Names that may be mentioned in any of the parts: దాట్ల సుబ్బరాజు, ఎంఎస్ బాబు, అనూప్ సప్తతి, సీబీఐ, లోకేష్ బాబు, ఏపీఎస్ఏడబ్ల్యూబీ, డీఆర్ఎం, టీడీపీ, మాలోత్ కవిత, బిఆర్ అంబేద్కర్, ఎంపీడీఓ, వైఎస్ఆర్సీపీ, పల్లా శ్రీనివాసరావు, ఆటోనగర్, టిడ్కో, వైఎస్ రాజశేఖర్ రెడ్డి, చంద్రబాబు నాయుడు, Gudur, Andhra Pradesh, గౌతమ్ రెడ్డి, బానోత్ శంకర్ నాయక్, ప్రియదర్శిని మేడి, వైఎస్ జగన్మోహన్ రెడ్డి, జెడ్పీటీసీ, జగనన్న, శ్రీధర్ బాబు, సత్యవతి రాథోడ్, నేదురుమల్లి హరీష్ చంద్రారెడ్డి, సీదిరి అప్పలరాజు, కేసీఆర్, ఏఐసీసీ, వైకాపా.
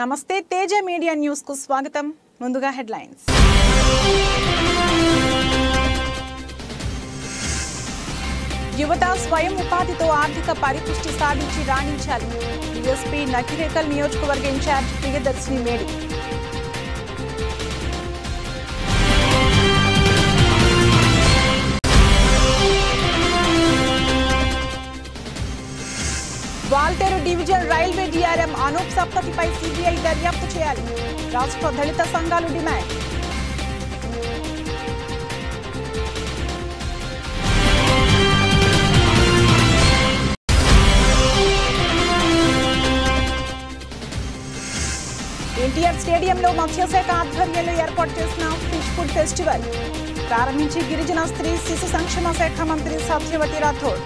నమస్తే Teja media news కు స్వాగతం. ముందుగా హెడ్ లైన్స్. యువత స్వయం ఉపాధితో ఆర్థిక పరిపుష్టి సాధించి రాణించాలి. యూఎస్పీ నకిరేకల్ నియోజకవర్గ incharge ప్రియదర్శిని మేడి. Waltair division railway DRM Anup सप्तति पै सीबीआई दर्याप्तु चेयाली. राष्ट्र दलित संघालु डिमांड. एनटीआर स्टेडियम लो मत्स्यशाख आध्वर्यंलो एर्पाटु चेसिन फिश फूड फेस्टिवल प्रारंभिंची गिरिजन स्त्री शिशु संक्षेम शाखा मंत्री सत्यवती राठोड.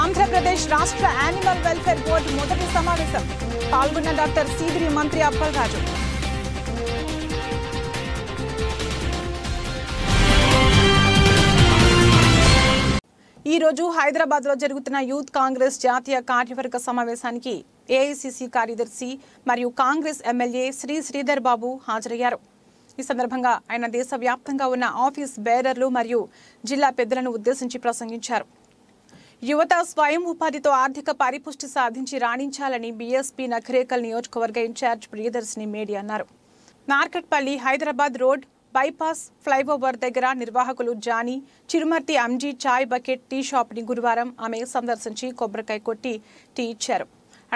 ఆంధ్రప్రదేశ్ రాష్ట్ర యానిమల్ వెల్ఫేర్ బోర్డు మొదటి సమావేశం పాల్గొన్న డాక్టర్ సీదిరి మంత్రి అప్పలరాజు. ఈ రోజు హైదరాబాద్ లో జరుగుతున్న యూత్ కాంగ్రెస్ జాతీయ కార్యవర్గ సమావేశానికి ఏఐసీసీ కార్యదర్శి మరియు కాంగ్రెస్ ఎమ్మెల్యే శ్రీ శ్రీధర్ బాబు హాజరయ్యారు. ఈ సందర్భంగా ఆయన దేశవ్యాప్తంగా ఉన్న ఆఫీస్ బేరర్లు మరియు జిల్లా పెద్దలను ఉద్దేశించి ప్రసంగించారు. యువత స్వయం ఉపాధితో ఆర్థిక పరిపుష్టి సాధించి రాణించాలని బీఎస్పీ నఖరేకల్ నియోజకవర్గ ఇన్ఛార్జ్ ప్రియదర్శిని మేడి అన్నారు. Narketpally Hyderabad road bypass flyover దగ్గర నిర్వాహకులు జానీ, చిరుమర్తి అంజీ చాయ్ బకెట్ టీ షాప్ని గురువారం ఆమె సందర్శించి కొబ్బరికాయ కొట్టి టీ ఇచ్చారు.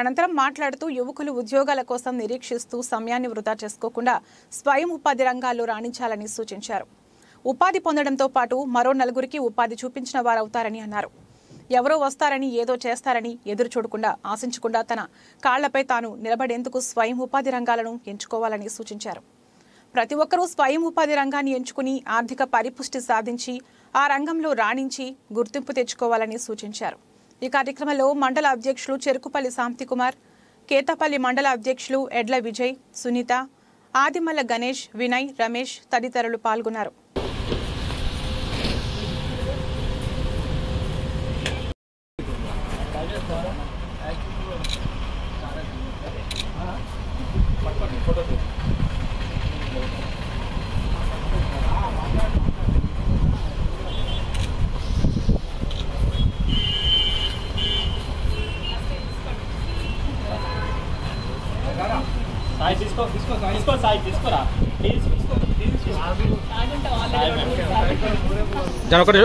అనంతరం మాట్లాడుతూ యువకులు ఉద్యోగాల కోసం నిరీక్షిస్తూ సమయాన్ని వృధా చేసుకోకుండా స్వయం ఉపాధి రంగాల్లో రాణించాలని సూచించారు. ఉపాధి పొందడంతో పాటు మరో నలుగురికి ఉపాధి చూపించిన వారవుతారని అన్నారు. ఎవరో వస్తారని ఏదో చేస్తారని ఎదురు చూడకుండా ఆశించకుండా తన కాళ్లపై తాను నిలబడేందుకు స్వయం ఉపాధి రంగాలను ఎంచుకోవాలని సూచించారు. ప్రతి ఒక్కరూ స్వయం ఉపాధి రంగాన్ని ఎంచుకుని ఆర్థిక పరిపుష్టి సాధించి ఆ రంగంలో రాణించి గుర్తింపు తెచ్చుకోవాలని సూచించారు. ఈ కార్యక్రమంలో మండల అధ్యక్షులు చెరుకుపల్లి శాంతికుమార్, కేతపల్లి మండల అధ్యక్షులు ఎడ్ల విజయ్, సునీత, ఆదిమల్ల గణేష్, వినయ్, రమేష్ తదితరులు పాల్గొన్నారు. జనకొక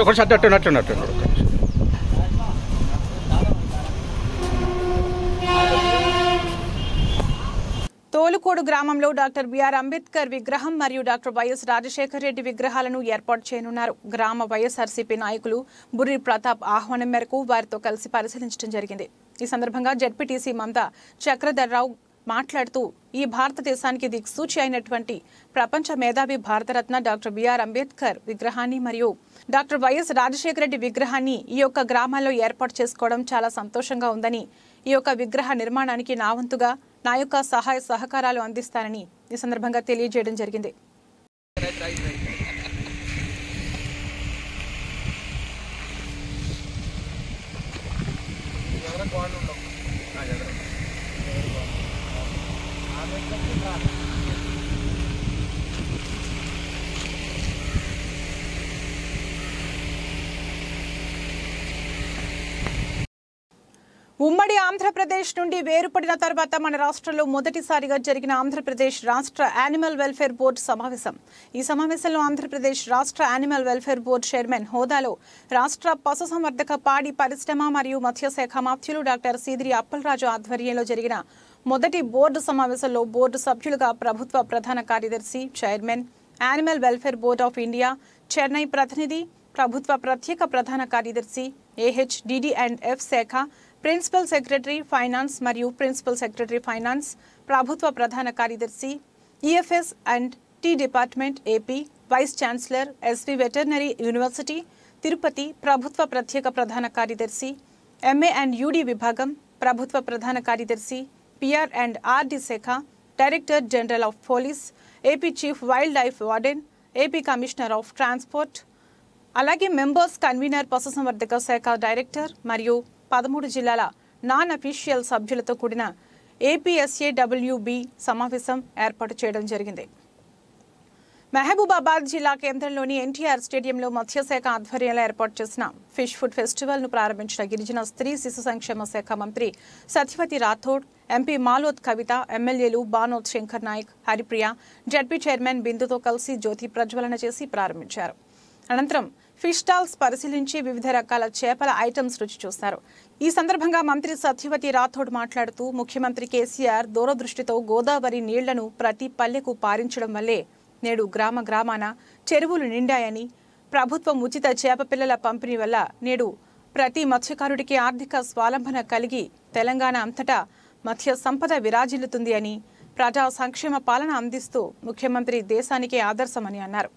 తోలుకోడు గ్రామంలో డాక్టర్ బిఆర్ అంబేద్కర్ విగ్రహం మరియు డాక్టర్ వైఎస్ రాజశేఖర్ రెడ్డి విగ్రహాలను ఏర్పాటు చేయనున్నారు. గ్రామ వైఎస్ఆర్సీపీ నాయకులు బుర్రి ప్రతాప్ ఆహ్వానం మేరకు వారితో కలిసి పరిశీలించడం జరిగింది. ఈ సందర్భంగా జెడ్పీటీసీ మమతా చక్రధర్రావు మాట్లాడుతూ ఈ భారతదేశానికి దిక్సూచి అయినటువంటి ప్రపంచ మేధావి భారతరత్న డాక్టర్ బిఆర్ అంబేద్కర్ విగ్రహాన్ని మరియు డాక్టర్ వైఎస్ రాజశేఖర రెడ్డి విగ్రహాన్ని ఈ యొక్క గ్రామాల్లో ఏర్పాటు చేసుకోవడం చాలా సంతోషంగా ఉందని, ఈ యొక్క విగ్రహ నిర్మాణానికి నా వంతుగా నా యొక్క సహాయ సహకారాలు అందిస్తానని ఈ సందర్భంగా తెలియజేయడం జరిగింది. ఉమ్మడి ఆంధ్రప్రదేశ్ నుండి వేరుపడిన తర్వాత మన రాష్ట్రంలో మొదటిసారిగా జరిగిన ఆంధ్రప్రదేశ్ రాష్ట్ర యానిమల్ వెల్ఫేర్ బోర్డు సమావేశం. ఈ సమావేశంలో ఆంధ్రప్రదేశ్ రాష్ట్ర యానిమల్ వెల్ఫేర్ బోర్డు చైర్మన్ హోదాలో రాష్ట్ర పశుసంవర్ధక పాడి పరిశ్రమ మరియు మత్స్యశాఖ మంత్రులు డాక్టర్ సీదిరి అప్పలరాజు ఆధ్వర్యంలో జరిగిన మొదటి బోర్డు సమావేశంలో బోర్డు సభ్యులుగా ప్రభుత్వ ప్రధాన కార్యదర్శి, chairman, animal welfare board of India Chennai ప్రతినిధి, ప్రభుత్వ ప్రత్యేక ప్రధాన కార్యదర్శి, ఏహెచ్ డిడి అండ్ ఎఫ్ శాఖ, ప్రిన్సిపల్ సెక్రటరీ ఫైనాన్స్ మరియు ప్రిన్సిపల్ సెక్రటరీ ఫైనాన్స్, ప్రభుత్వ ప్రధాన కార్యదర్శి, EFS and T department, AP vice chancellor, SV veterinary university Tirupati, ప్రభుత్వ ప్రత్యేక ప్రధాన కార్యదర్శి, ఎంఏ అండ్ యూడి విభాగం, ప్రభుత్వ ప్రధాన కార్యదర్శి, పిఆర్ అండ్ ఆర్డి శాఖ, director general of police, AP chief wild life warden, AP commissioner of transport అలాగే మెంబర్స్ కన్వీనర్ పశుసంవర్ధక శాఖ డైరెక్టర్ మరియు 13 జిల్లాల నాన్ అఫీషియల్ సభ్యులతో కూడిన ఏపీఎస్ఏడబ్ల్యూబీ సమావేశం ఏర్పాటు చేయడం జరిగింది. మహబూబాబాద్ జిల్లా కేంద్రంలోని ఎన్టీఆర్ స్టేడియంలో మత్స్యశాఖ ఆధ్వర్యంలో ఏర్పాటు చేసిన ఫిష్ ఫుడ్ ఫెస్టివల్ను ప్రారంభించిన గిరిజన స్త్రీ శిశు సంక్షేమ శాఖ మంత్రి సత్యవతి రాథోడ్, ఎంపీ మాలోత్ కవిత, ఎమ్మెల్యేలు బానోత్ శంకర్ నాయక్, హరిప్రియ, జడ్పీ చైర్మన్ బిందుతో కలిసి జ్యోతి ప్రజ్వలన చేసి ప్రారంభించారు. అనంతరం ఫిష్ స్టాల్స్ పరిశీలించి వివిధ రకాల చేపల ఐటమ్స్ రుచి చూస్తారు. ఈ సందర్భంగా మంత్రి సత్యవతి రాథోడ్ మాట్లాడుతూ, ముఖ్యమంత్రి కేసీఆర్ దూరదృష్టితో గోదావరి నీళ్లను ప్రతి పల్లెకు పారించడం వల్లే నేడు గ్రామ గ్రామాన చెరువులు నిండాయని, ప్రభుత్వం ఉచిత చేప పిల్లల పంపిణీ వల్ల నేడు ప్రతి మత్స్యకారుడికి ఆర్థిక స్వాలంబన కలిగి తెలంగాణ అంతటా మత్స్య సంపద విరాజిల్లుతుంది అని, ప్రజా సంక్షేమ పాలన అందిస్తూ ముఖ్యమంత్రి దేశానికి ఆదర్శమని అన్నారు.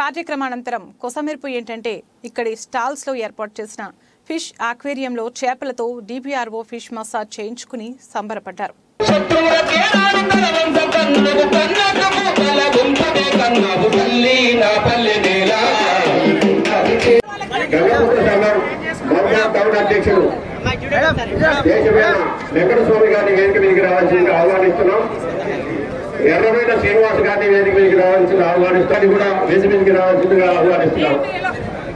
కార్యక్రమానంతరం కొసమెరుపు ఏంటంటే ఇక్కడి స్టాల్స్లో ఏర్పాటు చేసిన ఫిష్ ఆక్వేరియంలో చేపలతో డిపిఆర్ఓ ఫిష్ మసాజ్ చేయించుకుని సంబరపడ్డారు. ఎర్రమైన శ్రీనివాస గారిని వేదిక మీదకి రావాల్సింది ఆహ్వానిస్తాను, కూడా వేదిక మీదకి రావాల్సిందిగా ఆహ్వానిస్తున్నాం.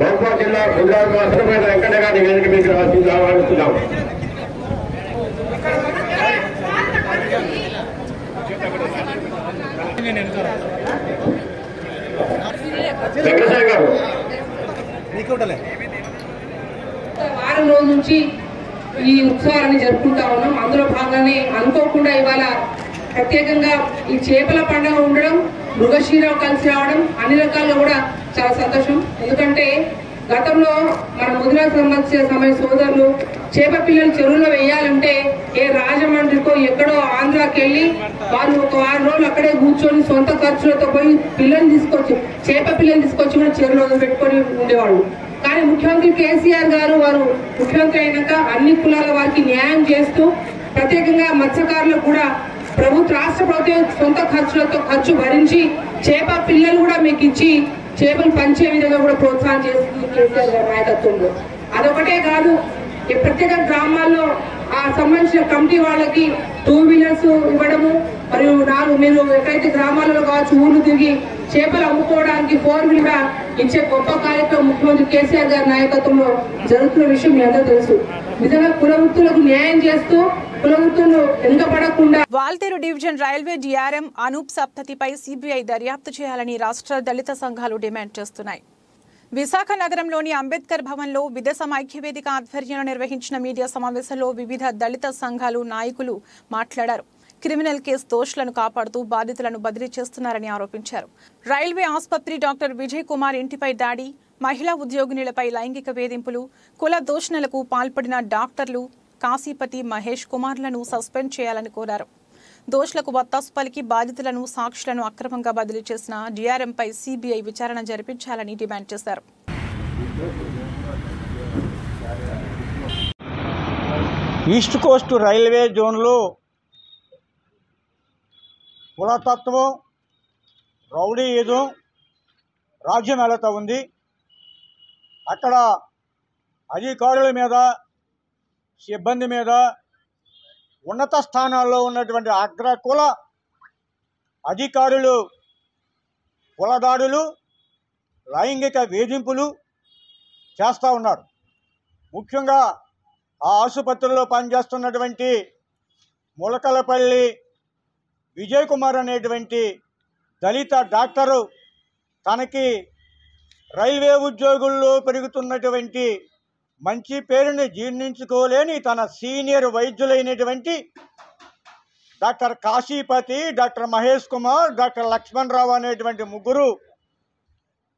బహుమా జిల్లా గుజరాత్ వాసనమైన వెంకట గారిని వేదిక మీదకి రావాల్సింది ఆహ్వానిస్తున్నాం. వెంకటేశ్వర గారు వారం రోజుల నుంచి ఈ ఉత్సవాన్ని జరుపుకుంటా ఉన్నాం. అందులో భాగంగానే అనుకోకుండా ఇవాళ ప్రత్యేకంగా ఈ చేపల పండుగ ఉండడం, మృగశీర కలిసి రావడం అన్ని రకాలుగా కూడా చాలా సంతోషం. ఎందుకంటే గతంలో మన ముదిరా సమయ సోదరులు చేప పిల్లలు చెరువులో వేయాలంటే ఏ రాజమండ్రికో ఎక్కడో ఆంధ్రాకి వెళ్ళి వాళ్ళు ఒక 6 రోజులు అక్కడే కూర్చొని సొంత ఖర్చులతో పోయి పిల్లల్ని తీసుకొచ్చి చేప పిల్లల్ని తీసుకొచ్చి కూడా చెరువులో పెట్టుకొని ఉండేవాళ్ళు. కానీ ముఖ్యమంత్రి కేసీఆర్ గారు వారు ముఖ్యమంత్రి అయినాక అన్ని కులాల వారికి న్యాయం చేస్తూ ప్రత్యేకంగా మత్స్యకారులకు కూడా ప్రభుత్వ రాష్ట్ర ప్రభుత్వం సొంత ఖర్చులతో ఖర్చు భరించి చేప పిల్లలు కూడా మీకు ఇచ్చి చేపలు పంచే విధంగా కూడా ప్రోత్సాహం చేస్తుంది కేసీఆర్ గారి నాయకత్వంలో. అదొకటే కాదు, ప్రత్యేక గ్రామాల్లో ఆ సంబంధించిన కమిటీ వాళ్ళకి 2 వీలర్స్ ఇవ్వడము, మరియు మీరు ఎక్కడైతే గ్రామాలలో కావచ్చు ఊళ్ళు తిరిగి చేపలు అమ్ముకోవడానికి 4 వీలర్ ఇచ్చే గొప్ప కార్యక్రమం ముఖ్యమంత్రి కేసీఆర్ గారి నాయకత్వంలో జరుగుతున్న విషయం మీ అందరూ తెలుసు. నిజంగా కుల వృత్తులకు న్యాయం చేస్తూ Waltair division railway DRM Anoop సప్తతిపై సిబిఐ దర్యాప్తు చేయాలని రాష్ట్ర దళిత సంఘాలు డిమాండ్ చేస్తున్నాయి. విశాఖ నగరంలోని అంబేద్కర్ భవన్లో విదేశం ఐక్యవేదిక ఆధ్వర్యంలో నిర్వహించిన మీడియా సమావేశంలో వివిధ దళిత సంఘాలు నాయకులు మాట్లాడారు. క్రిమినల్ కేసు దోషులను కాపాడుతూ బాధితులను బదిలీ చేస్తున్నారని ఆరోపించారు. రైల్వే ఆసుపత్రి డాక్టర్ విజయ్ కుమార్ ఇంటిపై దాడి, మహిళా ఉద్యోగినిలపై లైంగిక వేధింపులు, కుల దోషణలకు పాల్పడిన డాక్టర్లు కాశీపతి మహేష్ కుమార్లను సస్పెండ్ చేయాలని కోరారు. దోషులకు వత్తాసు పలికి బాధితులను సాక్షులను అక్రమంగా బదిలీ చేసిన డిఆర్ఎంపై సిబిఐ విచారణ జరిపించాలని డిమాండ్ చేశారు. ఈస్ట్ కోస్ట్ రైల్వే జోన్లో కులతత్వం, రౌడీయిజం రాజ్యమేళతా ఉంది. అక్కడ అధికారుల మీద, సిబ్బంది మీద, ఉన్నత స్థానాల్లో ఉన్నటువంటి అగ్రకుల అధికారులు కులదాడులు, లైంగిక వేధింపులు చేస్తూ ఉన్నారు. ముఖ్యంగా ఆ ఆసుపత్రిలో పనిచేస్తున్నటువంటి ములకలపల్లి విజయ్ కుమార్ అనేటువంటి దళిత డాక్టరు తనకి రైల్వే ఉద్యోగుల్లో పెరుగుతున్నటువంటి మంచి పేరుని జీర్ణించుకోలేని తన సీనియర్ వైద్యులైనటువంటి doctor Kasipathi, doctor Mahesh Kumar, doctor Lakshman Rao అనేటువంటి ముగ్గురు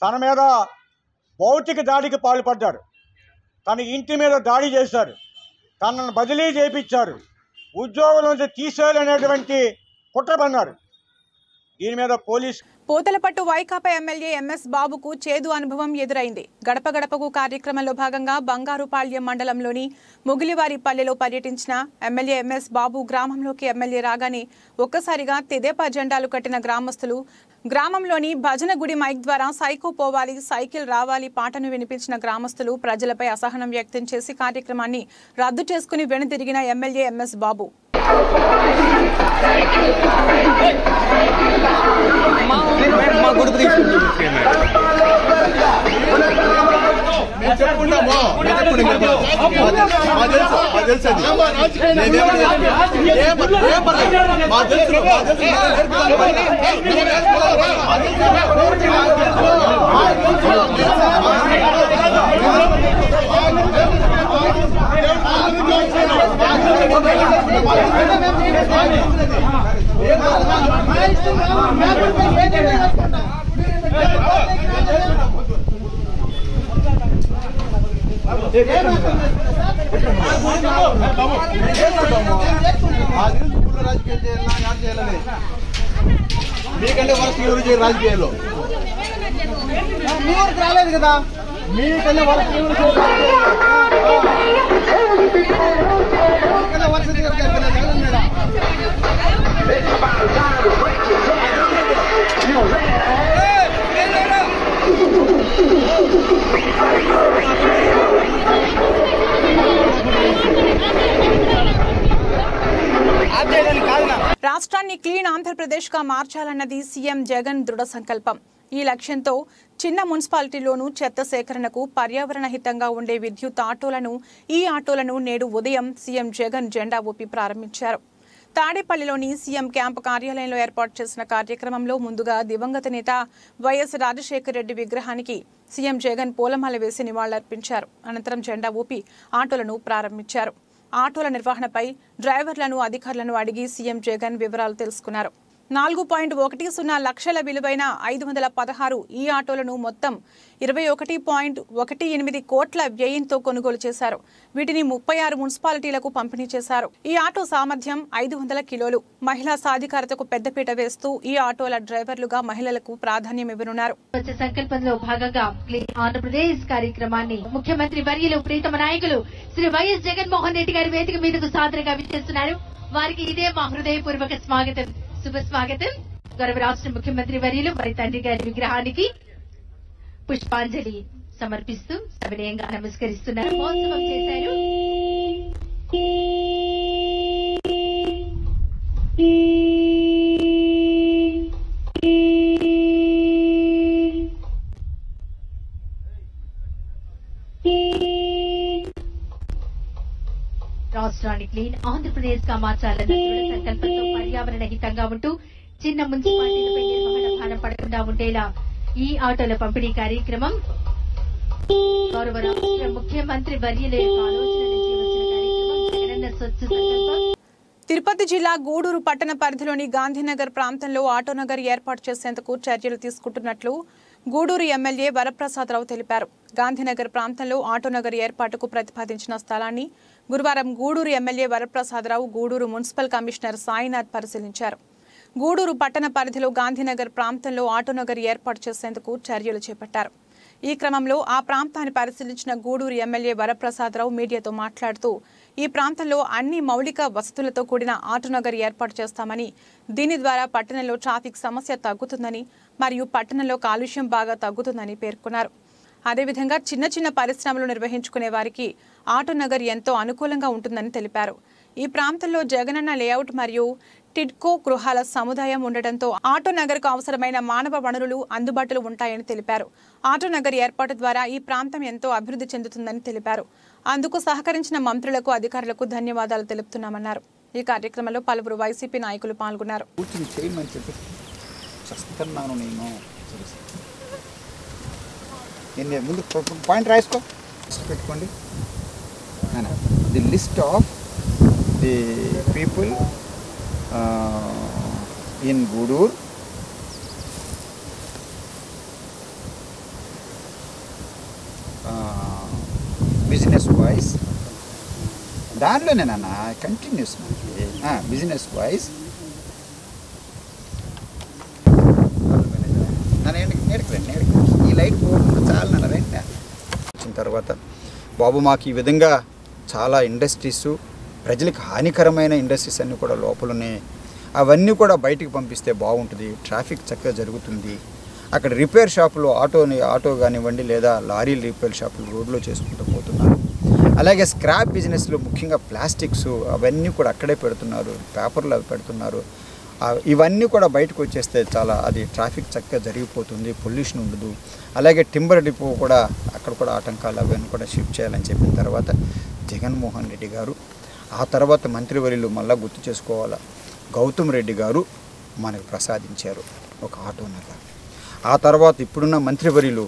తన మీద భౌతిక దాడికి పాల్పడ్డారు. తన ఇంటి మీద దాడి చేశారు, తనను బదిలీ చేయించారు, ఉద్యోగుల నుంచి తీసేయాలనేటువంటి కుట్ర పన్నారు. దీని మీద police Pothalapattu వైకాపా MLA MS బాబుకు చేదు అనుభవం ఎదురైంది. గడప గడపకు కార్యక్రమంలో భాగంగా బంగారుపాళ్యం మండలంలోని ముగిలివారి పల్లెలో పర్యటించిన ఎమ్మెల్యే ఎంఎస్ బాబు గ్రామంలోకి ఎమ్మెల్యే రాగానే ఒక్కసారిగా తెదేపా జెండాలు కట్టిన గ్రామస్తులు గ్రామంలోని భజన గుడి మైక్ ద్వారా సైకో పోవాలి సైకిల్ రావాలి పాటను వినిపించిన గ్రామస్తులు ప్రజలపై అసహనం వ్యక్తం చేసి కార్యక్రమాన్ని రద్దు చేసుకుని వెనుదిరిగిన ఎమ్మెల్యే ఎంఎస్ బాబు రాష్ట్రాన్ని క్లీన్ ఆంధ్రప్రదేశ్ గా మార్చాలన్నది సీఎం జగన్ దృఢ సంకల్పం. ఈ లక్ష్యంతో చిన్న మున్సిపాలిటీలోనూ చెత్త సేకరణకు పర్యావరణ హితంగా ఉండే విద్యుత్ ఆటోలను నేడు ఉదయం సీఎం జగన్ జెండా ఊపి ప్రారంభించారు. తాడేపల్లిలోని సీఎం క్యాంపు కార్యాలయంలో ఏర్పాటు చేసిన కార్యక్రమంలో ముందుగా దివంగత నేత వైఎస్ రాజశేఖర్ రెడ్డి విగ్రహానికి సీఎం జగన్ పూలమాల వేసి నివాళులర్పించారు. అనంతరం జెండా ఊపి ఆటోలను ప్రారంభించారు. ఆటోల నిర్వహణపై డ్రైవర్లను అధికారులను అడిగి సీఎం జగన్ వివరాలు తెలుసుకున్నారు. 4.10 లక్షల విలువైన 516 ఈ ఆటోలను మొత్తం 21.18 కోట్ల వ్యయంతో కొనుగోలు చేశారు. వీటిని 36 మున్సిపాలిటీలకు పంపిణీ చేశారు. ఈ ఆటో సామర్థ్యం 500 కిలోలు. మహిళా సాధికారతకు పెద్దపీట వేస్తూ ఈ ఆటోల డ్రైవర్లుగా మహిళలకు ప్రాధాన్యం ఇవ్వనున్నారు. సంకల్పంలో భాగంగా ఆంధ్రప్రదేశ్ కార్యక్రమాన్ని ముఖ్యమంత్రి వర్యులు ప్రీతమ నాయకులు శ్రీ వైఎస్ జగన్మోహన్ రెడ్డి గారి వేదిక మీదకు సాదరంగా విచ్చేస్తున్నారు. వారికి ఇదే మా హృదయపూర్వక స్వాగతం, శుభస్వాగతం. గౌరవ రాష్ట్ర ముఖ్యమంత్రి వర్యులు వారి తండ్రి గారి విగ్రహానికి పుష్పాంజలి సమర్పిస్తూ సవినయంగా నమస్కరిస్తున్నారు. మహోత్సవం చేశారు. రాష్ట్రాన్ని క్లీన్ ఆంధ్రప్రదేశ్ గా మార్చాలన్న దృఢ సంకల్పంతో పర్యావరణ హితంగా ఉంటూ చిన్న మున్సిపాలిటీలపై నిర్వహణ భారం పడకుండా ఉండేలా ఈ ఆటోల పంపిణీ కార్యక్రమం గౌరవ రాష్ట్ర ముఖ్యమంత్రి వర్యుల ఆలోచన నుంచి వచ్చిన కార్యక్రమం. జగనన్న స్వచ్ఛ సంకల్పం. తిరుపతి జిల్లా గూడూరు పట్టణ పరిధిలోని గాంధీనగర్ ప్రాంతంలో ఆటోనగర్ ఏర్పాటు చేసేందుకు చర్యలు తీసుకుంటున్నట్లు గూడూరు ఎమ్మెల్యే వరప్రసాద్ రావు తెలిపారు. గాంధీనగర్ ప్రాంతంలో ఆటోనగర్ ఏర్పాటుకు ప్రతిపాదించిన స్థలాన్ని గురువారం Gudur MLA Varaprasad Rao Gudur municipal commissioner Sainath పరిశీలించారు. గూడూరు పట్టణ పరిధిలో గాంధీనగర్ ప్రాంతంలో ఆటోనగర్ ఏర్పాటు చేసేందుకు చర్యలు చేపట్టారు. ఈ క్రమంలో ఆ ప్రాంతాన్ని పరిశీలించిన గూడూరు ఎమ్మెల్యే వరప్రసాద్ రావు మీడియాతో మాట్లాడుతూ ఈ ప్రాంతంలో అన్ని మౌలిక వసతులతో కూడిన ఆటోనగర్ ఏర్పాటు చేస్తామని, దీని ద్వారా పట్టణంలో ట్రాఫిక్ సమస్య తగ్గుతుందని మరియు పట్టణంలో కాలుష్యం బాగా తగ్గుతుందని పేర్కొన్నారు. అదేవిధంగా చిన్న చిన్న పరిశ్రమలు నిర్వహించుకునే వారికి ఆటోనగర్ ఎంతో అనుకూలంగా ఉంటుందని తెలిపారు. ఈ ప్రాంతంలో జగనన్న లేఅవుట్ మరియు టిడ్కో గృహాల సముదాయం ఉండటంతో ఆటోనగర్కు అవసరమైన మానవ వనరులు అందుబాటులో ఉంటాయని తెలిపారు. ఆటోనగర్ ఏర్పాటు ద్వారా ఈ ప్రాంతం ఎంతో అభివృద్ధి చెందుతుందని తెలిపారు. అందుకు సహకరించిన మంత్రులకు, అధికారులకు ధన్యవాదాలు తెలుపుతున్నామన్నారు. ఈ కార్యక్రమంలో పలువురు వైసీపీ నాయకులు పాల్గొన్నారు. In Gudur, business-wise, darlo na na continuous na. Business-wise, na na light ko chal na na na. Chintarvata, Babu Maki vidanga chala industries su, prajalik hani karamaina industries ani ko da lopalone. అవన్నీ కూడా బయటికి పంపిస్తే బాగుంటుంది, traffic చక్కగా జరుగుతుంది. అక్కడ repair షాపులు auto కానివ్వండి లేదా లారీ రిపేర్ షాపులు రోడ్లో చేసుకుంటూ పోతున్నారు. అలాగే స్క్రాప్ బిజినెస్లో ముఖ్యంగా ప్లాస్టిక్స్ అవన్నీ కూడా అక్కడే పెడుతున్నారు, పేపర్లు అవి పెడుతున్నారు. ఇవన్నీ కూడా బయటకు వచ్చేస్తే చాలా అది ట్రాఫిక్ చక్కగా జరిగిపోతుంది, పొల్యూషన్ ఉండదు. అలాగే టింబర్ డిపో కూడా అక్కడ కూడా ఆటంకాలు అవన్నీ కూడా షిఫ్ట్ చేయాలని చెప్పిన తర్వాత జగన్మోహన్ రెడ్డి గారు, ఆ తర్వాత మంత్రివర్యులు మళ్ళీ గుర్తు చేసుకోవాలా, గౌతమ్ రెడ్డి గారు మనకు ప్రసాదించారు ఒక ఆటో నల్ల. ఆ తర్వాత ఇప్పుడున్న మంత్రివర్యులు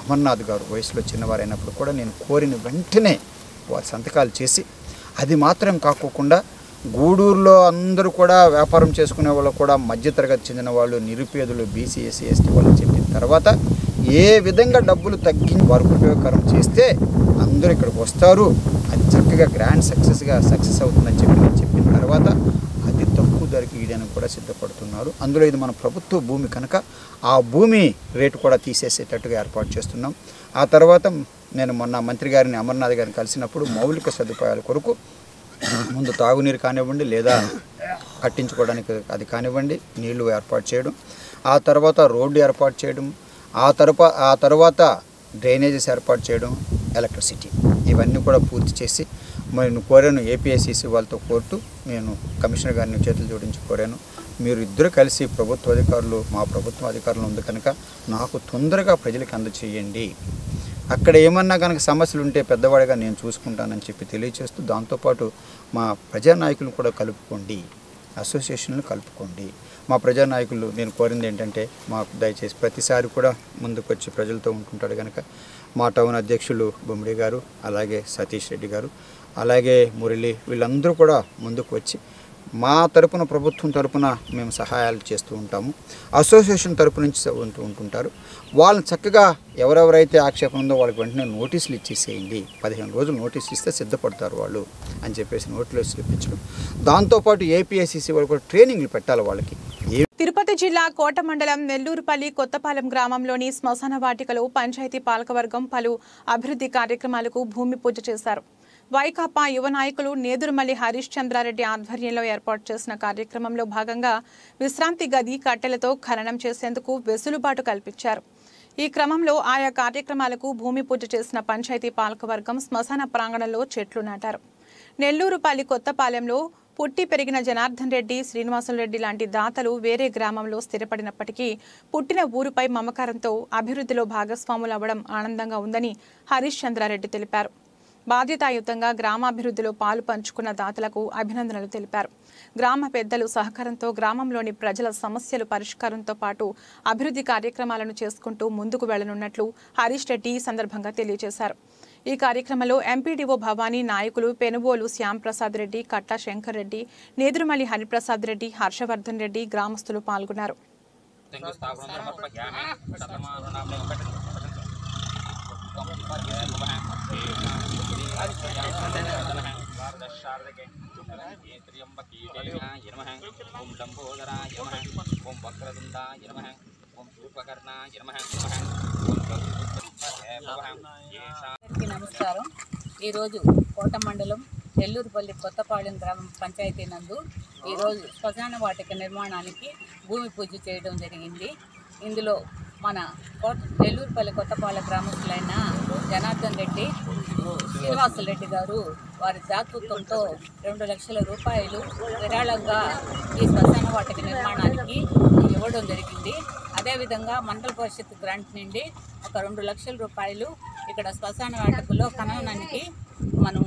అమర్నాథ్ గారు వయసులో చిన్నవారైనప్పుడు కూడా నేను కోరిన వెంటనే వారి సంతకాలు చేసి, అది మాత్రం కాకోకుండా గూడూరులో అందరూ కూడా వ్యాపారం చేసుకునే వాళ్ళు కూడా మధ్యతరగతి చెందిన వాళ్ళు, నిరుపేదలు, బీసీ, ఎస్సీ, ఎస్టీ వాళ్ళు చెప్పిన తర్వాత ఏ విధంగా డబ్బులు తగ్గించి వారికి ఉపయోగకరం చేస్తే అందరూ ఇక్కడికి వస్తారు, అది చక్కగా గ్రాండ్ సక్సెస్ అవుతుందని చెప్పిన తర్వాత అతి తక్కువ ధరకి ఇవ్వడానికి కూడా సిద్ధపడుతున్నారు. అందులో ఇది మన ప్రభుత్వ భూమి కనుక ఆ భూమి రేటు కూడా తీసేసేటట్టుగా ఏర్పాటు చేస్తున్నాం. ఆ తర్వాత నేను మొన్న మంత్రి గారిని అమర్నాథ్ గారిని కలిసినప్పుడు మౌలిక సదుపాయాల కొరకు ముందు తాగునీరు కానివ్వండి లేదా కట్టించుకోవడానికి అది కానివ్వండి, నీళ్లు ఏర్పాటు చేయడం, ఆ తర్వాత రోడ్డు ఏర్పాటు చేయడం, ఆ తర్వాత డ్రైనేజెస్ ఏర్పాటు చేయడం, ఎలక్ట్రిసిటీ, ఇవన్నీ కూడా పూర్తి చేసి నేను కోరాను. ఏపీఎస్సీసీ వాళ్ళతో కోరుతూ నేను కమిషనర్ గారిని చేతులు జోడించి కోరాను, మీరు ఇద్దరు కలిసి ప్రభుత్వ అధికారులు, మా ప్రభుత్వ అధికారులు ఉంది కనుక నాకు తొందరగా ప్రజలకు అందచేయండి, అక్కడ ఏమన్నా కనుక సమస్యలు ఉంటే పెద్దవాడిగా నేను చూసుకుంటానని చెప్పి తెలియచేస్తూ, దాంతోపాటు మా ప్రజానాయకులను కూడా కలుపుకోండి, అసోసియేషన్లు కలుపుకోండి. మా ప్రజానాయకులు నేను కోరింది ఏంటంటే మాకు దయచేసి ప్రతిసారి కూడా ముందుకు వచ్చి ప్రజలతో ఉంటుంటాడు కనుక మా టౌన్ అధ్యక్షులు బొమ్మిడి గారు, అలాగే సతీష్ రెడ్డి గారు, అలాగే మురళి, వీళ్ళందరూ కూడా ముందుకు వచ్చి మా తరపున, ప్రభుత్వం తరపున మేము సహాయాలు చేస్తూ ఉంటాము. అసోసియేషన్ తరపు నుంచి ఉంటుంటారు. వాళ్ళని చక్కగా ఎవరెవరైతే ఆక్షేపణ ఉందో వాళ్ళకి వెంటనే నోటీసులు ఇచ్చేసేయండి, 15 రోజులు నోటీసులు ఇస్తే సిద్ధపడతారు వాళ్ళు అని చెప్పేసి నోటీసులు ఇప్పించడం. దాంతోపాటు ఏపీఎస్సీసీ వాళ్ళు కూడా ట్రైనింగ్లు పెట్టాలి వాళ్ళకి. తిరుపతి జిల్లా కోట మండలం నెల్లూరుపల్లి కొత్తపాలెం గ్రామంలోని శ్మశాన వాటికలో పంచాయతీ పాలకవర్గం పలు అభివృద్ధి కార్యక్రమాలకు భూమి పూజ చేశారు. వైకాపా యువ నాయకులు నేదురుమల్లి హరీష్ చంద్రారెడ్డి ఆధ్వర్యంలో ఏర్పాటు చేసిన కార్యక్రమంలో భాగంగా విశ్రాంతి గది కట్టెలతో ఖననం చేసేందుకు వెసులుబాటు కల్పించారు. ఈ క్రమంలో ఆయా కార్యక్రమాలకు భూమి పూజ చేసిన పంచాయతీ పాలకవర్గం శ్మశాన ప్రాంగణంలో చెట్లు నాటారు. నెల్లూరుపల్లి కొత్తపాలెంలో పుట్టి పెరిగిన జనార్దన్ రెడ్డి, శ్రీనివాసులు రెడ్డి లాంటి దాతలు వేరే గ్రామంలో స్థిరపడినప్పటికీ పుట్టిన ఊరుపై మమకారంతో అభివృద్ధిలో భాగస్వాములు అవ్వడం ఆనందంగా ఉందని హరీష్ చంద్రారెడ్డి తెలిపారు. బాధ్యతాయుతంగా గ్రామాభివృద్ధిలో పాలు పంచుకున్న దాతలకు అభినందనలు తెలిపారు. గ్రామ పెద్దలు సహకారంతో గ్రామంలోని ప్రజల సమస్యలు పరిష్కారంతో పాటు అభివృద్ధి కార్యక్రమాలను చేసుకుంటూ ముందుకు వెళ్లనున్నట్లు హరీష్ రెడ్డి ఈ సందర్భంగా తెలియజేశారు. ఈ కార్యక్రమంలో ఎంపీడీఓ భవానీ, నాయకులు పెనుబోలు శ్యాంప్రసాద్ రెడ్డి, కట్టా శంకర్ రెడ్డి, నేదురుమల్లి హరిప్రసాద్ రెడ్డి, హర్షవర్ధన్ రెడ్డి గ్రామస్తులు పాల్గొన్నారు. నమస్కారం. ఈరోజు కోట మండలం నెల్లూరుపల్లి కొత్తపాలెం గ్రామ పంచాయతీ నందు ఈరోజు శ్మశాన వాటిక నిర్మాణానికి భూమి పూజ చేయడం జరిగింది. ఇందులో మన నెల్లూరుపల్లి కొత్తపాలెం గ్రామస్తులైన జనార్దన్ రెడ్డి, శ్రీనివాసులు రెడ్డి గారు వారి దాతృత్వంతో 2 లక్షల రూపాయలు విరాళంగా ఈ శ్మశాన వాటిక నిర్మాణానికి ఇవ్వడం జరిగింది. అదేవిధంగా మండల పరిషత్ గ్రాంట్ నుండి ఒక 2 లక్షల రూపాయలు ఇక్కడ శ్మశాన వాటికలో ఖననానికి మనం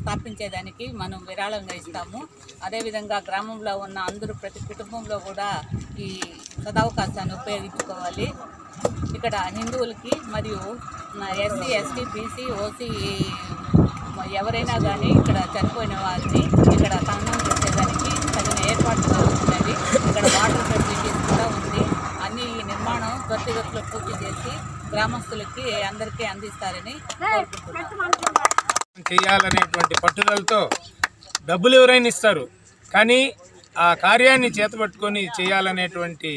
స్థాపించేదానికి మనం విరాళంగా ఇస్తాము. అదేవిధంగా గ్రామంలో ఉన్న అందరూ ప్రతి కుటుంబంలో కూడా ఈ సదావకాశాన్ని ఉపయోగించుకోవాలి. ఇక్కడ హిందువులకి మరియు ఎస్సీ, ఎస్టీ, బీసీ, ఓసీ ఎవరైనా కానీ ఇక్కడ చనిపోయిన వారిని ఇక్కడ ఖననం చేసేదానికి తగిన ఏర్పాట్లు అవుతున్నవి. ఇక్కడ వాటర్ ఫెసిలిటీస్ కూడా ఉంది. అన్ని ఈ నిర్మాణం గట్టిగట్లు పూర్తి చేసి గ్రామస్తులకి అందరికీ అందిస్తారని చేయాలనేటువంటి పట్టుదలతో డబ్బులు ఎవరైనా ఇస్తారు, కానీ ఆ కార్యాన్ని చేతపట్టుకొని చేయాలనేటువంటి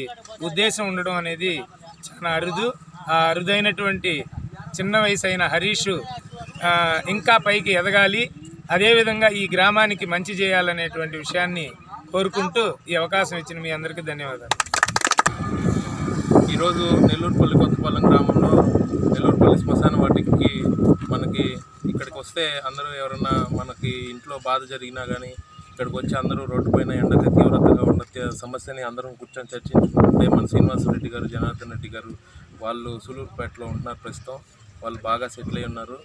ఉద్దేశం ఉండడం అనేది చాలా అరుదు. ఆ అరుదైనటువంటి చిన్న వయసు అయిన హరీష్ ఇంకా పైకి ఎదగాలి, అదేవిధంగా ఈ గ్రామానికి మంచి చేయాలనేటువంటి విషయాన్ని కోరుకుంటూ ఈ అవకాశం ఇచ్చిన మీ అందరికీ ధన్యవాదాలు. ఈరోజు నెల్లూరుపల్లి కొత్తపాలెం గ్రామంలో నెల్లూరుపల్లి శ్మశాన వాటికి మనకి ఇక్కడికి వస్తే అందరూ ఎవరన్నా మనకి ఇంట్లో బాధ జరిగినా కానీ ఇక్కడికి వచ్చి అందరూ రోడ్డు పైన ఎండకి తీవ్రతగా ఉన్న సమస్యని అందరం కూర్చొని చర్చించుకుంటే మన శ్రీనివాసరెడ్డి గారు, జనార్దన్ రెడ్డి గారు వాళ్ళు సూలూరుపేటలో ఉంటున్నారు. ప్రస్తుతం వాళ్ళు బాగా సెటిల్ అయి ఉన్నారు.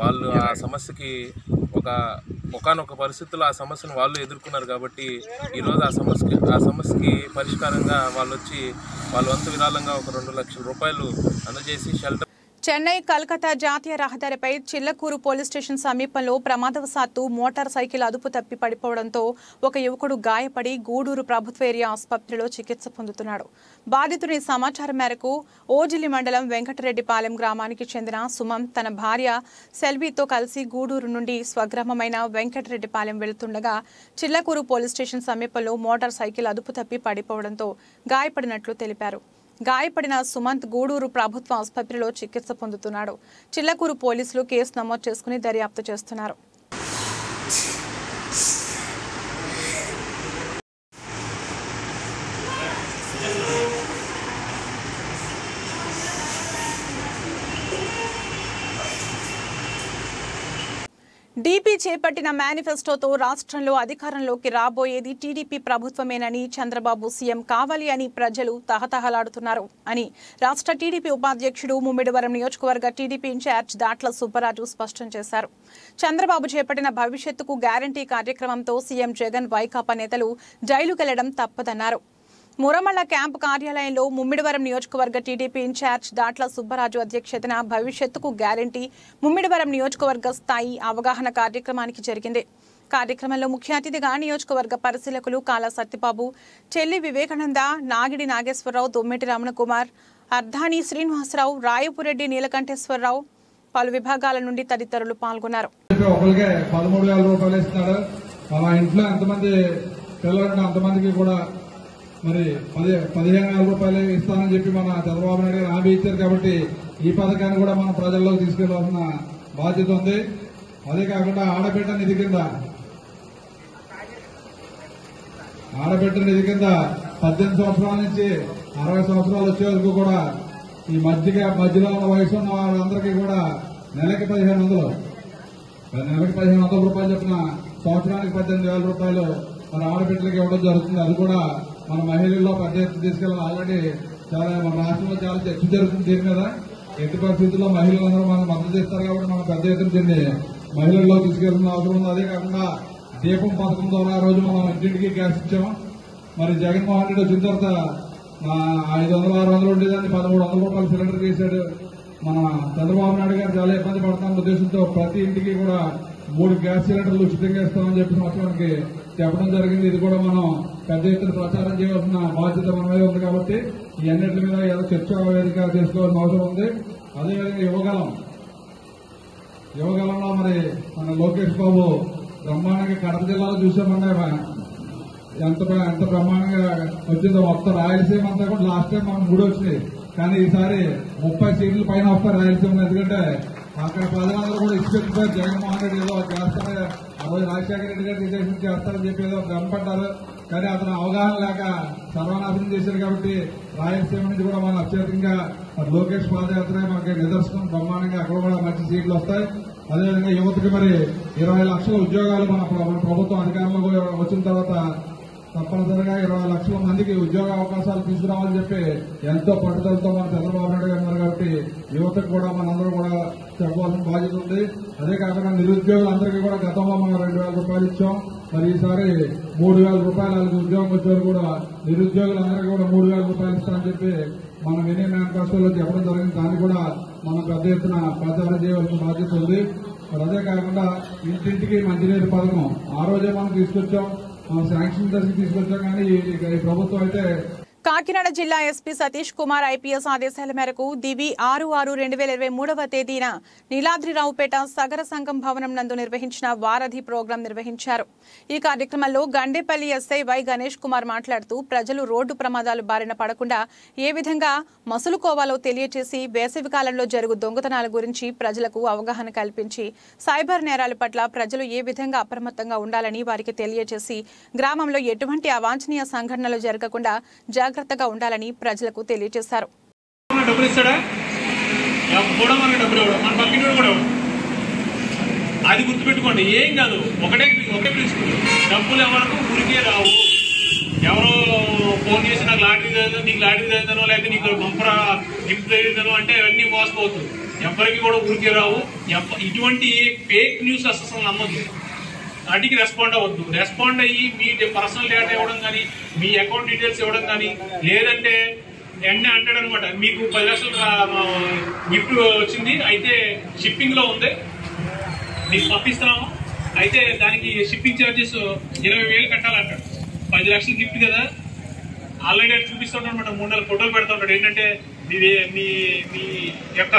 వాళ్ళు ఆ సమస్యకి ఒకానొక పరిస్థితుల్లో ఆ సమస్యను వాళ్ళు ఎదుర్కొన్నారు కాబట్టి ఈరోజు ఆ సమస్యకి పరిష్కారంగా వాళ్ళు వచ్చి వాళ్ళ వంతు విరాళంగా ఒక 2 లక్షల రూపాయలు అందజేసి షెల్టర్. చెన్నై కలకత్తా జాతీయ రహదారిపై చిల్లకూరు పోలీస్ స్టేషన్ సమీపంలో ప్రమాదవశాత్తు మోటార్ సైకిల్ అదుపు తప్పి పడిపోవడంతో ఒక యువకుడు గాయపడి గూడూరు ప్రభుత్వ ఏరియా ఆసుపత్రిలో చికిత్స పొందుతున్నాడు. బాధితుడి సమాచారం మేరకు ఓజిలి మండలం వెంకటరెడ్డిపాలెం గ్రామానికి చెందిన సుమం తన భార్య సెల్వీతో కలిసి గూడూరు నుండి స్వగ్రామమైన వెంకటరెడ్డిపాలెం వెళుతుండగా చిల్లకూరు పోలీస్ స్టేషన్ సమీపంలో మోటార్ సైకిల్ అదుపు తప్పి పడిపోవడంతో గాయపడినట్లు తెలిపారు. గాయపడిన సుమంత్ గూడూరు ప్రభుత్వ ఆసుపత్రిలో చికిత్స పొందుతున్నాడు. చిల్లకూరు పోలీసులు కేసు నమోదు చేసుకుని దర్యాప్తు చేస్తున్నారు. డీపీ చేపట్టిన మేనిఫెస్టోతో రాష్ట్రంలో అధికారంలోకి రాబోయేది టీడీపీ ప్రభుత్వమేనని, చంద్రబాబు సీఎం కావాలి అని ప్రజలు తహతహలాడుతున్నారు అని రాష్ట్ర టీడీపీ ఉపాధ్యక్షుడు, ముమ్మిడివరం నియోజకవర్గ టీడీపీ ఇన్ఛార్జ్ దాట్ల సుబ్బరాజు స్పష్టం చేశారు. చంద్రబాబు చేపట్టిన భవిష్యత్తుకు గ్యారంటీ కార్యక్రమంతో సీఎం జగన్, వైకాపా నేతలు జైలుకెళ్లడం తప్పదన్నారు. మురమళ్ళ క్యాంపు కార్యాలయంలో ముమ్మిడివరం నియోజకవర్గ టీడీపీ ఇన్ఛార్జ్ దాట్ల సుబ్బరాజు అధ్యక్షతన భవిష్యత్తుకు గ్యారంటీ ముమ్మిడివరం నియోజకవర్గ స్థాయి అవగాహన కార్యక్రమానికి జరిగింది. కార్యక్రమంలో ముఖ్య అతిథిగా నియోజకవర్గ పరిశీలకులు కాలా సత్యబాబు, చెల్లి వివేకానంద, నాగిడి నాగేశ్వరరావు, దొమ్మెటి రమణకుమార్, అర్ధాని శ్రీనివాసరావు, రాయపురెడ్డి నీలకంఠేశ్వరరావు, పలు విభాగాల నుండి తదితరులు పాల్గొన్నారు. మరి 15,000 రూపాయలు ఇస్తానని చెప్పి మన చంద్రబాబు నాయుడు గారు హామీ ఇచ్చారు. కాబట్టి ఈ పథకాన్ని కూడా మనం ప్రజల్లోకి తీసుకెళ్లాల్సిన బాధ్యత ఉంది. అదే కాకుండా ఆడబిడ్డ నిధి కింద 18 సంవత్సరాల నుంచి 60 సంవత్సరాలు వచ్చే వరకు కూడా ఈ మధ్యలో ఉన్న వయసు ఉన్న వాళ్ళందరికీ కూడా నెలకి 1,500 రూపాయలు చెప్పిన సంవత్సరానికి 18,000 రూపాయలు మన ఆడబిడ్డలకి ఇవ్వడం జరుగుతుంది. అది కూడా మన మహిళల్లో పద్ధతి తీసుకెళ్ళాలి. ఆల్రెడీ చాలా మన రాష్ట్రంలో చాలా చర్చ జరుగుతుంది దీని మీద. ఎట్టి పరిస్థితుల్లో మహిళలందరూ మనం మద్దతు ఇస్తారు కాబట్టి మనం పెద్ద ఎత్తున దీన్ని మహిళల్లో తీసుకెళ్తున్న అవసరం ఉంది. అదే కాకుండా దీపం పథకం ద్వారా ఆ రోజు మనం ఇంటింటికి గ్యాస్ ఇచ్చాము. మరి జగన్మోహన్ రెడ్డి వచ్చిన తర్వాత 500, 600 ఉండేదాన్ని 1,300 రూపాయలు సిలిండర్ వేశాడు. మన చంద్రబాబు నాయుడు గారు చాలా ఇబ్బంది పడుతున్న ఉద్దేశంతో ప్రతి ఇంటికి కూడా 3 గ్యాస్ సిలిండర్లు ఉచితంగా ఇస్తామని చెప్పి సంవత్సరానికి చెప్పడం జరిగింది. ఇది కూడా మనం పెద్ద ఎత్తున ప్రచారం చేయవలసిన బాధ్యత మన మీద ఉంది. కాబట్టి ఈ అన్నింటి మీద ఏదో చర్చా వేదిక చేసుకోవాల్సిన అవసరం ఉంది. అదేవిధంగా యువగలంలో మరి మన లోకేష్ బాబు బ్రహ్మాండంగా కడప జిల్లాలో చూసామన్నా ఎంత బ్రహ్మాండంగా వచ్చిందో. మొత్తం రాయలసీమ అంతా కూడా లాస్ట్ టైం మనం 3 వచ్చినాయి, కానీ ఈసారి 30 సీట్ల పైన వస్తారు రాయలసీమ. ఎందుకంటే అక్కడ ప్రజలందరూ కూడా ఇష్టపెట్టారు జగన్మోహన్ రెడ్డి ఏదో చేస్తారని. ఆ రోజు రాజశేఖర రెడ్డి గారు రిజర్వేషన్ చేస్తారని చెప్పి ఏదో భ్రమపడ్డారు, కానీ అతను అవగాహన లేక సర్వనాశనం చేశారు. కాబట్టి రాయలసీమ నుంచి కూడా మనం అత్యధికంగా లోకేష్ పాదయాత్ర మనకి నిదర్శనం. బ్రహ్మాండంగా అక్కడ కూడా మంచి సీట్లు వస్తాయి. అదేవిధంగా యువతకి మరి 20 లక్షల ఉద్యోగాలు మన ప్రభుత్వం అధికారంలో వచ్చిన తర్వాత తప్పనిసరిగా 20 లక్షల మందికి ఉద్యోగ అవకాశాలు తీసుకురావాలని చెప్పి ఎంతో పట్టుదలతో మన చంద్రబాబు నాయుడు గారు ఉన్నారు. కాబట్టి యువతకు కూడా మనందరూ కూడా చెప్పాల్సిన బాధ్యత ఉంది. అదే కాకుండా నిరుద్యోగులందరికీ కూడా గతంలో మనం 2,000 రూపాయలు ఇచ్చాం. మరి ఈసారి 3,000 రూపాయలు వాళ్ళకి ఉద్యోగం వచ్చేవారు కూడా నిరుద్యోగులందరికీ కూడా 3,000 రూపాయలు ఇస్తామని చెప్పి మనం వినే మేనిఫెస్టోలో చెప్పడం జరిగింది. దాన్ని కూడా మనం పెద్ద ఎత్తున ప్రచారం చేయవలసిన బాధ్యత ఉంది. మరి అదే కాకుండా ఇంటింటికి మంచినీటి పథకం ఆ రోజే మనం తీసుకొచ్చాం, శాంక్షన్ దశకి తీసుకొచ్చాం. కానీ ఈ ప్రభుత్వం అయితే కాకినాడ జిల్లా ఎస్పీ సతీష్ కుమార్ ఐపీఎస్ ఆదేశాల మేరకు దివి 6/6/2023వ తేదీన నీలాద్రిరావుపేట సగర సంఘం భవనం నందు నిర్వహించిన వారధి ప్రోగ్రాం నిర్వహించారు. ఈ కార్యక్రమంలో గండేపల్లి ఎస్ఐ వై గణేష్ కుమార్ మాట్లాడుతూ ప్రజలు రోడ్డు ప్రమాదాలు బారిన పడకుండా ఏ విధంగా మసులుకోవాలో తెలియజేసి వేసవి కాలంలో జరుగు దొంగతనాల గురించి ప్రజలకు అవగాహన కల్పించి సైబర్ నేరాల పట్ల ప్రజలు ఏ విధంగా అప్రమత్తంగా ఉండాలని వారికి తెలియజేసి గ్రామంలో ఎటువంటి అవాంఛనీయ సంఘటనలు జరగకుండా జాగ్రత్తగా ఉండాలని ప్రజలకు తెలియజేశారు. అది గుర్తుపెట్టుకోండి. ఏం కాదు, ఒకటే ప్రిన్సిపల్, డబ్బులు ఎవరికి ఊరికే రావు. ఎవరో ఫోన్ చేసి నాకు లాటరీ చదివిందో, నీకు లాటరీ చదివిందనో, లేకపోతే నీకు గొంపరా గిఫ్ట్ చదివిందనో అంటే అవన్నీ మోసపోతుంది. ఎవరికి కూడా ఊరికే రావు. ఇటువంటి ఫేక్ న్యూస్ అసలు నమ్మద్దు. వాటికి రెస్పాండ్ అవ్వద్దు. రెస్పాండ్ అయ్యి మీ పర్సనల్ డేటా ఇవ్వడం కానీ, మీ అకౌంట్ డీటెయిల్స్ ఇవ్వడం కానీ, లేదంటే ఎన్నే అంటాడు అనమాట, మీకు 10 లక్షలు గిఫ్ట్ వచ్చింది, అయితే షిప్పింగ్లో ఉంది, మీకు పంపిస్తున్నాము, అయితే దానికి షిప్పింగ్ ఛార్జెస్ 20,000 కట్టాలంటాడు. 10 లక్షలు గిఫ్ట్ కదా, ఆల్రెడీ అది చూపిస్తుంటాడు అనమాట. 3-4 ఫోటోలు పెడతా ఉంటాడు. ఏంటంటే మీ మీ యొక్క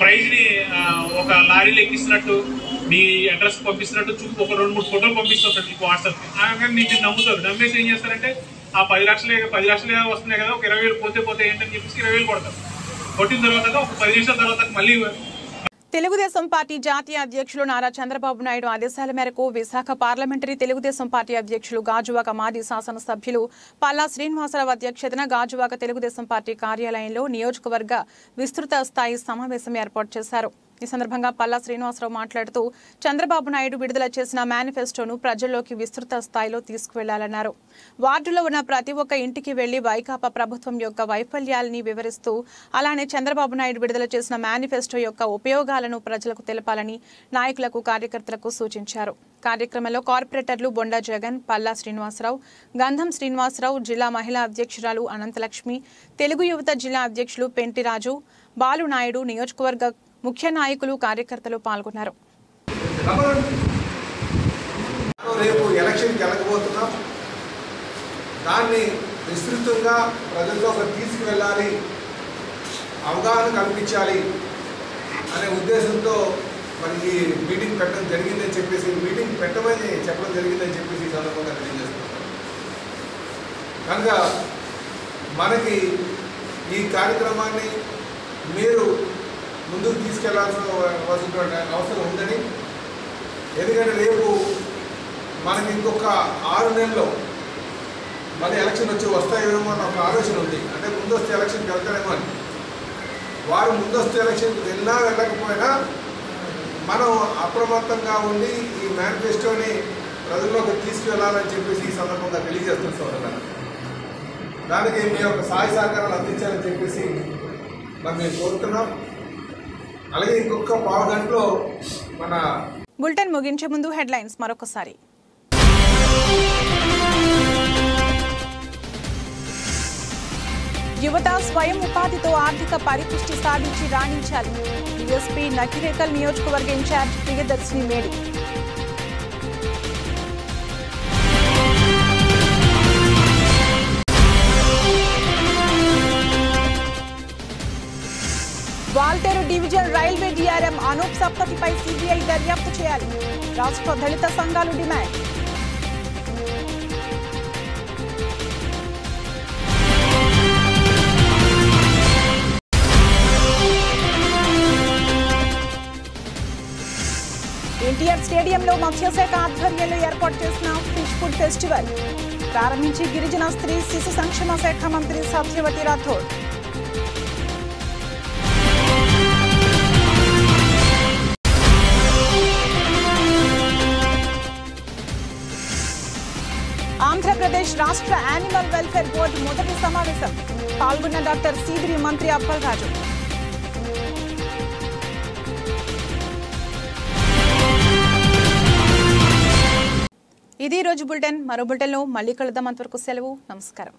ప్రైజ్ని ఒక లారీలు ఎక్కిస్తున్నట్టు, మీ అడ్రస్ పంపిస్తున్నట్టు చూపు, ఒక 2-3 ఫోటోలు పంపిస్తుంటాడు మీకు వాట్సాప్. అలాగే మీకు నమ్ముతారు. నమ్మేసి ఏం చేస్తారంటే ఆ 10 లక్షలే వస్తున్నాయి కదా, ఒక 20,000 పోతే ఏంటని చెప్పేసి 20,000 కొడతారు. కొట్టిన తర్వాత ఒక 10 నిమిషాల తర్వాత మళ్ళీ తెలుగుదేశం పార్టీ జాతీయ అధ్యక్షులు నారా చంద్రబాబు నాయుడు ఆదేశాల మేరకు విశాఖ పార్లమెంటరీ తెలుగుదేశం పార్టీ అధ్యక్షులు గాజువాక మాజీ శాసనసభ్యులు పల్లా శ్రీనివాసరావు అధ్యక్షతన గాజువాక తెలుగుదేశం పార్టీ కార్యాలయంలో నియోజకవర్గ విస్తృత స్థాయి సమావేశం ఏర్పాటు చేశారు. ఈ సందర్భంగా పల్లా శ్రీనివాసరావు మాట్లాడుతూ చంద్రబాబు నాయుడు విడుదల చేసిన మేనిఫెస్టోను ప్రజల్లోకి విస్తృత స్థాయిలో తీసుకువెళ్లాలన్నారు. వార్డులో ఉన్న ప్రతి ఒక్క ఇంటికి వెళ్లి వైకాపా ప్రభుత్వం యొక్క వైఫల్యాలని వివరిస్తూ అలానే చంద్రబాబు నాయుడు విడుదల చేసిన మేనిఫెస్టో యొక్క ఉపయోగాలను ప్రజలకు తెలపాలని నాయకులకు కార్యకర్తలకు సూచించారు. కార్యక్రమంలో కార్పొరేటర్లు బొండా జగన్, పల్లా శ్రీనివాసరావు, గంధం శ్రీనివాసరావు, జిల్లా మహిళా అధ్యక్షురాలు అనంతలక్ష్మి, తెలుగు యువత జిల్లా అధ్యక్షులు పెంటిరాజు, బాలునాయుడు, నియోజకవర్గ ముఖ్య నాయకులు, కార్యకర్తలు పాల్గొన్నారు. రేపు ఎలక్షన్ జరగబోతున్నాం. దాన్ని విస్తృతంగా ప్రజల్లోకి తీసుకువెళ్ళాలి, అవగాహన కల్పించాలి అనే ఉద్దేశంతో మరి ఈ మీటింగ్ పెట్టడం జరిగిందని చెప్పేసి, మీటింగ్ పెట్టమని చెప్పడం జరిగిందని చెప్పేసి ఈ సందర్భంగా తెలియజేస్తున్నాం. కనుక మనకి ఈ కార్యక్రమాన్ని మీరు ముందుకు తీసుకెళ్లాల్సినటువంటి అవసరం ఉందని, ఎందుకంటే రేపు మనకి ఇంకొక 6 నెలల్లో మళ్ళీ ఎలక్షన్ వస్తాయేమో అని ఒక ఆలోచన ఉంది. అంటే ముందస్తు ఎలక్షన్కి వెళ్తారేమో అని. వారు ముందస్తు ఎలక్షన్కి వెళ్ళినా వెళ్ళకపోయినా మనం అప్రమత్తంగా ఉండి ఈ మేనిఫెస్టోని ప్రజల్లోకి తీసుకెళ్లాలని చెప్పేసి ఈ సందర్భంగా తెలియజేస్తున్నాం. దానికి మీ యొక్క సహాయ సహకారాలు అందించాలని చెప్పేసి మరి మేము కోరుతున్నాం. అలాగే ఇంకొక పావు గంటలో మన బులెటిన్ ముగించే ముందు హెడ్లైన్స్ మరొకసారి. యువత స్వయం ఉపాధితో ఆర్థిక పరిపుష్టి సాధించి రాణించాలి. ఎస్పీ నకిరేకల్ నియోజకవర్గ incharge ప్రియదర్శిని మేడి. Waltair division railway DRM Anup सप्तति पै सीबीआई दर्याप्तु చేయాలి. రాష్ట్ర దళిత సంఘాలు డిమాండ్. ఎన్టీఆర్ స్టేడియంలో మత్స్యశాఖ ఆధ్వర్యంలో ఏర్పాటు చేసిన ఫిష్ ఫుడ్ ఫెస్టివల్ ప్రారంభించి గిరిజన స్త్రీ శిశు సంక్షేమ శాఖ మంత్రి సత్యవతి రాథోడ్. ఆంధ్రప్రదేశ్ రాష్ట్ర యానిమల్ వెల్ఫేర్ బోర్డు మొదటి సమావేశం పాల్గొన్న డాక్టర్ సీదిరి మంత్రి అప్పల్ రాజు. ఇది రోజు బులెటిన్. మరో బులెటిన్లో మళ్ళీ కలుద్దాం. అంతవరకు సెలవు. నమస్కారం.